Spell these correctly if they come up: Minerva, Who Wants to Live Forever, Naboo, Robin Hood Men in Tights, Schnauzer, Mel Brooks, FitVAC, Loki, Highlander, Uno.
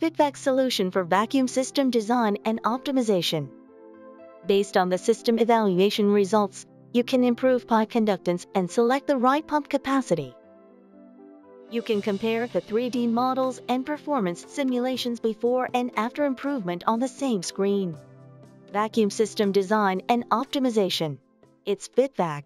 FitVAC solution for vacuum system design and optimization. Based on the system evaluation results, you can improve pipe conductance and select the right pump capacity. You can compare the 3D models and performance simulations before and after improvement on the same screen. Vacuum system design and optimization. It's FitVAC.